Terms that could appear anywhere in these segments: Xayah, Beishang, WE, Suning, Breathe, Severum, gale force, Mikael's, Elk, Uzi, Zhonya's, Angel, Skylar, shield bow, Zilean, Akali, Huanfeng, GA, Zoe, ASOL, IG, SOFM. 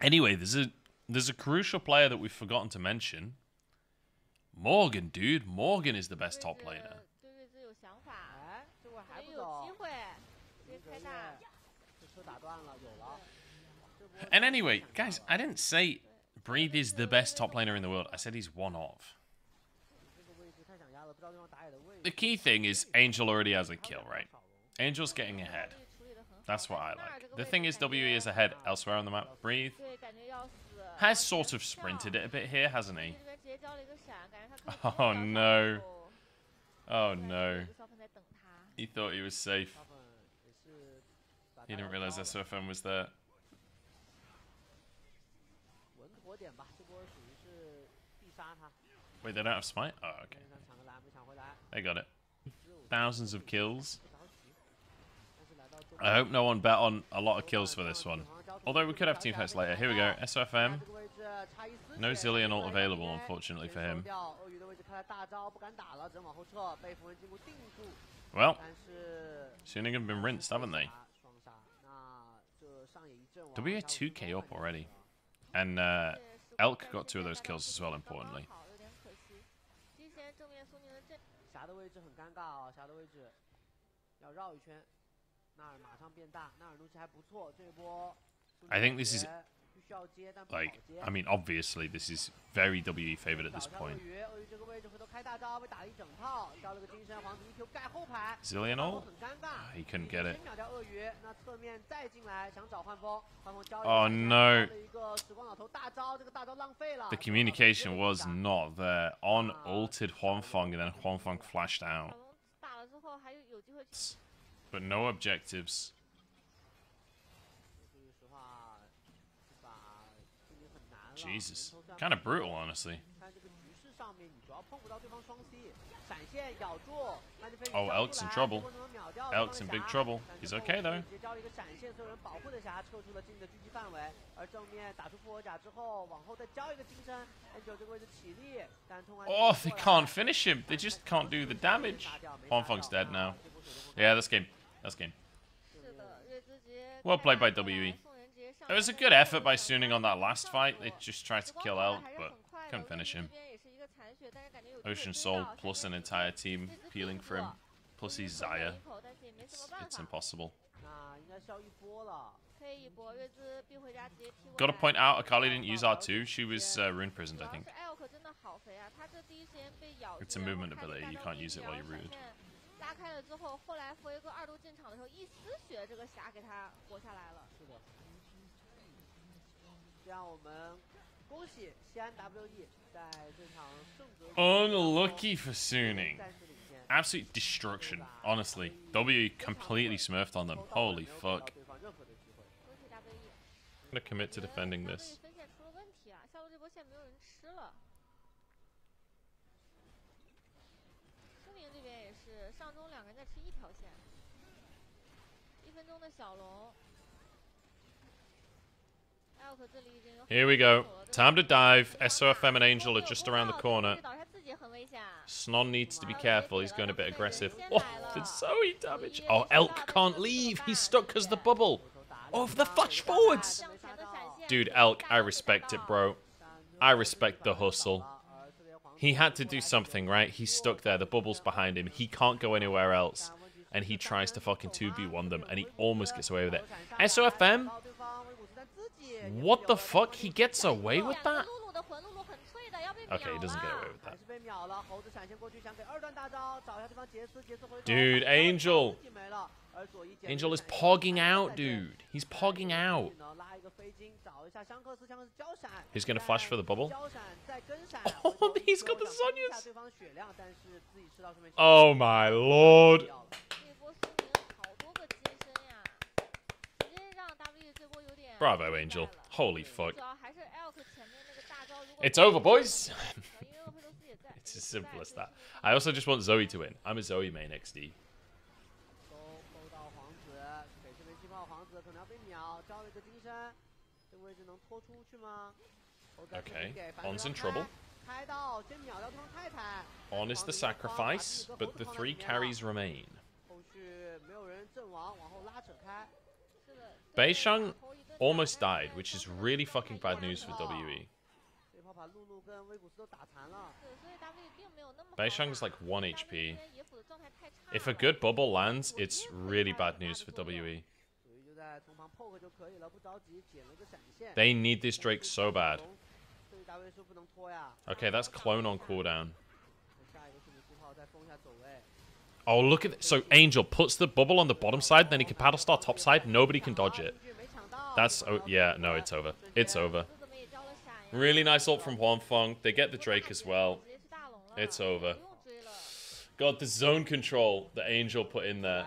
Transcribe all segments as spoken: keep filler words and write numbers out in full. Anyway, there's a there's a crucial player that we've forgotten to mention. Morgan, dude. Morgan is the best top laner. And anyway, guys, I didn't say Breathe is the best top laner in the world. I said he's one of. The key thing is Angel already has a kill, right? Angel's getting ahead. That's what I like. The thing is, W E is ahead elsewhere on the map. Breathe has sort of sprinted it a bit here, hasn't he? Oh, no. Oh, no. He thought he was safe. He didn't realize S O F M was there. Wait, they don't have smite? Oh, okay. They got it. Thousands of kills. I hope no one bet on a lot of kills for this one. Although we could have team fights later. Here we go. S O F M. No Zilean ult available, unfortunately for him. Well, Suning have been rinsed, haven't they? W E two K up already. And uh, Elk got two of those kills as well, importantly. I think this is, like, I mean, obviously this is very W E favored at this point. Zilean ult? Oh, he couldn't get it. Oh no. The communication was not there. On ulted Huanfeng, and then Huanfeng flashed out. But no objectives. Jesus. Kind of brutal, honestly. Oh, Elk's in trouble. Elk's in big trouble. He's okay, though. Oh, they can't finish him. They just can't do the damage. Huanfeng's dead now. Yeah, that's game. That's game. Well played by W E. It was a good effort by Suning on that last fight. They just tried to kill Elk, but couldn't finish him. Ocean Soul plus an entire team peeling for him. Plus he's Xayah. It's, it's impossible. Got to point out, Akali didn't use R two. She was uh, rune prisoned, I think. It's a movement ability. You can't use it while you're rooted. Unlucky for Suning. Absolute destruction, honestly. W completely smurfed on them. Holy fuck. I'm gonna commit to defending this. Here we go. Time to dive. S O F M and Angel are just around the corner. Snon needs to be careful. He's going a bit aggressive. Oh, did Zoe damage? Oh, Elk can't leave. He's stuck because of the bubble. Oh, for the flash forwards. Dude, Elk, I respect it, bro. I respect the hustle. He had to do something, right? He's stuck there. The bubble's behind him. He can't go anywhere else. And he tries to fucking two v one them. And he almost gets away with it. S O F M? What the fuck? He gets away with that? Okay, he doesn't get away with that. Dude, Angel. Angel is pogging out, dude. He's pogging out. He's going to flash for the bubble. Oh, he's got the Zhonya's. Oh, my lord. Bravo, Angel. Holy fuck. It's over, boys. It's as simple as that. I also just want Zoe to win. I'm a Zoe main X D. Okay. On's in trouble. On is the sacrifice, but the three carries remain. Beishang almost died, which is really fucking bad news for W E. Beishang's like one H P. If a good bubble lands, it's really bad news for W E. They need this Drake so bad. Okay, that's clone on cooldown. Oh, look at it. So Angel puts the bubble on the bottom side, then he can paddle star top side. Nobody can dodge it. That's... Oh, yeah, no, it's over. It's over. Really nice ult from Huanfeng. They get the Drake as well. It's over. God, the zone control that Angel put in there.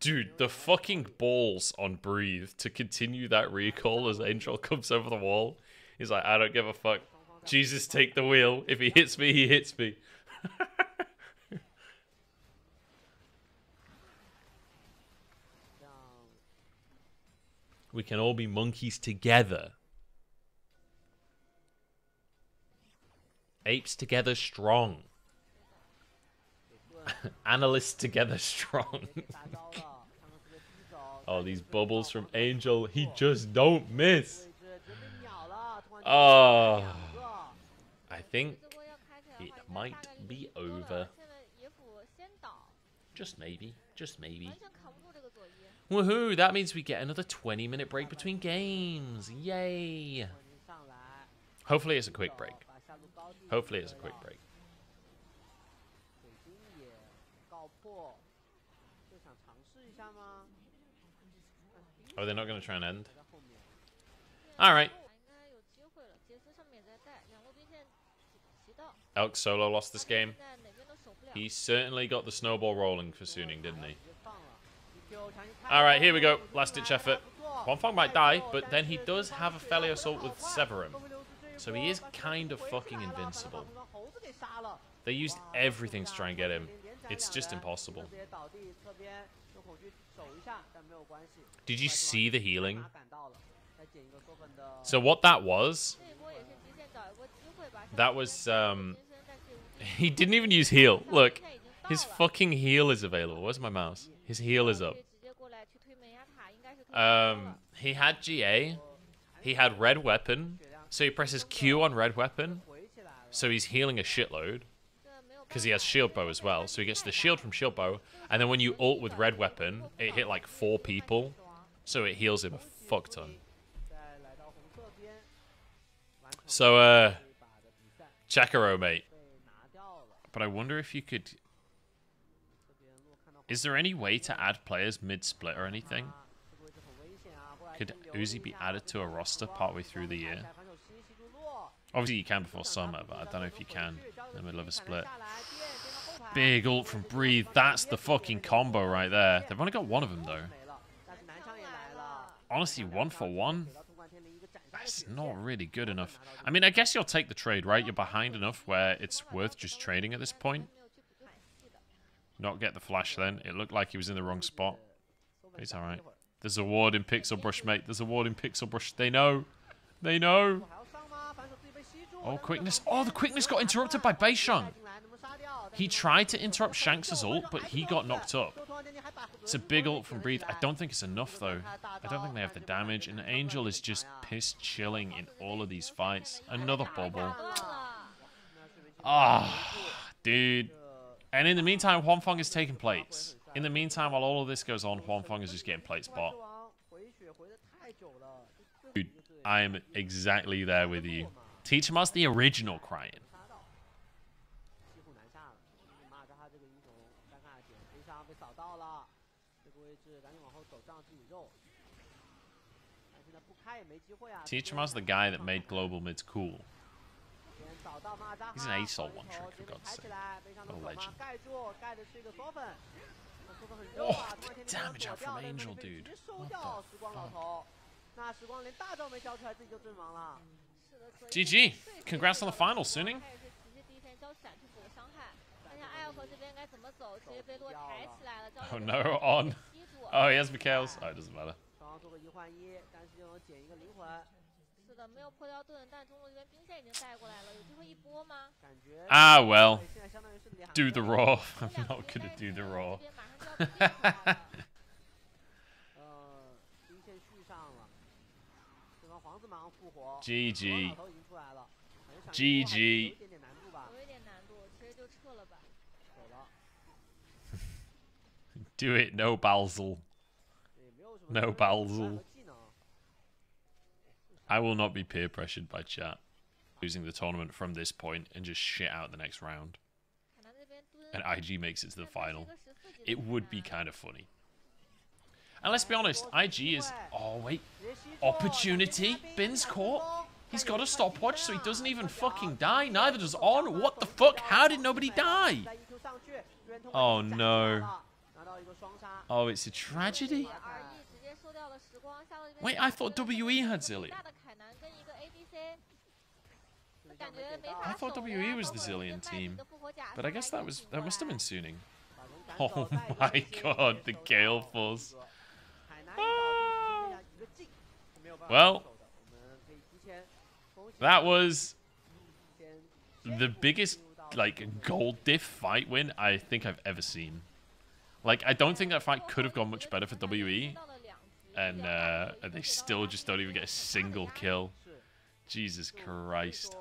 Dude, the fucking balls on Breathe to continue that recall as Angel comes over the wall. He's like, I don't give a fuck. Jesus, take the wheel. If he hits me, he hits me. We can all be monkeys together. Apes together strong. Analysts together strong. Oh, these bubbles from Angel. He just don't miss. Oh, I think it might be over. Just maybe. Just maybe. Woohoo! That means we get another twenty minute break between games. Yay! Hopefully it's a quick break. Hopefully it's a quick break. Oh, they're not going to try and end? Alright. Elk solo lost this game. He certainly got the snowball rolling for Suning, didn't he? Alright, here we go. Last ditch effort. Huanfeng might die, but then he does have a Feli Assault with Severum. So he is kind of fucking invincible. They used everything to try and get him. It's just impossible. Did you see the healing? So what that was... That was... Um, he didn't even use heal. Look, his fucking heal is available. Where's my mouse? His heal is up. Um, he had G A. He had red weapon. So he presses Q on red weapon. So he's healing a shitload. Because he has shield bow as well. So he gets the shield from shield bow. And then when you ult with red weapon, it hit like four people. So it heals him a fuck ton. So, uh... Chakaro, mate. But I wonder if you could... Is there any way to add players mid-split or anything? Could Uzi be added to a roster partway through the year? Obviously you can before summer, but I don't know if you can in the middle of a split. Big ult from Breathe. That's the fucking combo right there. They've only got one of them, though. Honestly, one for one? That's not really good enough. I mean, I guess you'll take the trade, right? You're behind enough where it's worth just trading at this point. Not get the flash then. It looked like he was in the wrong spot. It's alright. There's a ward in Pixel Brush, mate. There's a ward in Pixel Brush. They know. They know. Oh, quickness. Oh, the quickness got interrupted by Beishang. He tried to interrupt Shanks' ult, but he got knocked up. It's a big ult from Breathe. I don't think it's enough, though. I don't think they have the damage. And Angel is just pissed chilling in all of these fights. Another bubble. Ah, oh, dude. And in the meantime, Huanfeng is taking plates. In the meantime, while all of this goes on, Huanfeng is just getting plates bot. Dude, I am exactly there with you. Teach him us the original crying. Teach him us the guy that made global mids cool. He's an ASOL one trick, for God's sake. What a legend. Oh, the damage out from Angel, dude. What the fuck? G G. Congrats on the final, Suning. Oh no, on. Oh, he has Mikael's. Oh, it doesn't matter. Ah, well. Do the raw. I'm not going to do the raw. G G. G G. Do it, no Balzel. No Balzel. I will not be peer pressured by chat. Losing the tournament from this point and just shit out the next round. And I G makes it to the final. It would be kind of funny. And let's be honest, I G is... Oh, wait. Opportunity. Bin's caught. He's got a stopwatch, so he doesn't even fucking die. Neither does On. What the fuck? How did nobody die? Oh, no. Oh, it's a tragedy. Wait, I thought W E had Zilean. I thought W E was the Zilean team. But I guess that was that must have been Suning. Oh my god, the gale force. Ah. Well, that was the biggest like gold diff fight win I think I've ever seen. Like, I don't think that fight could have gone much better for W E. And uh, they still just don't even get a single kill. Jesus Christ.